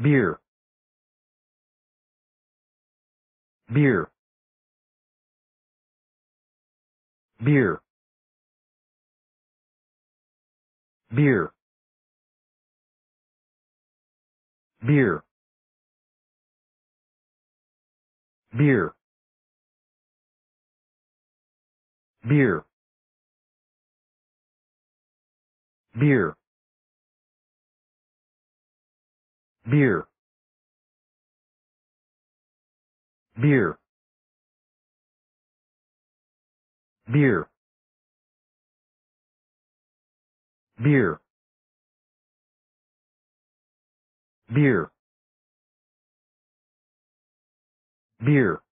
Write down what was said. beer, beer, beer, beer, beer, beer, beer, beer, beer, beer, beer, beer, beer, beer,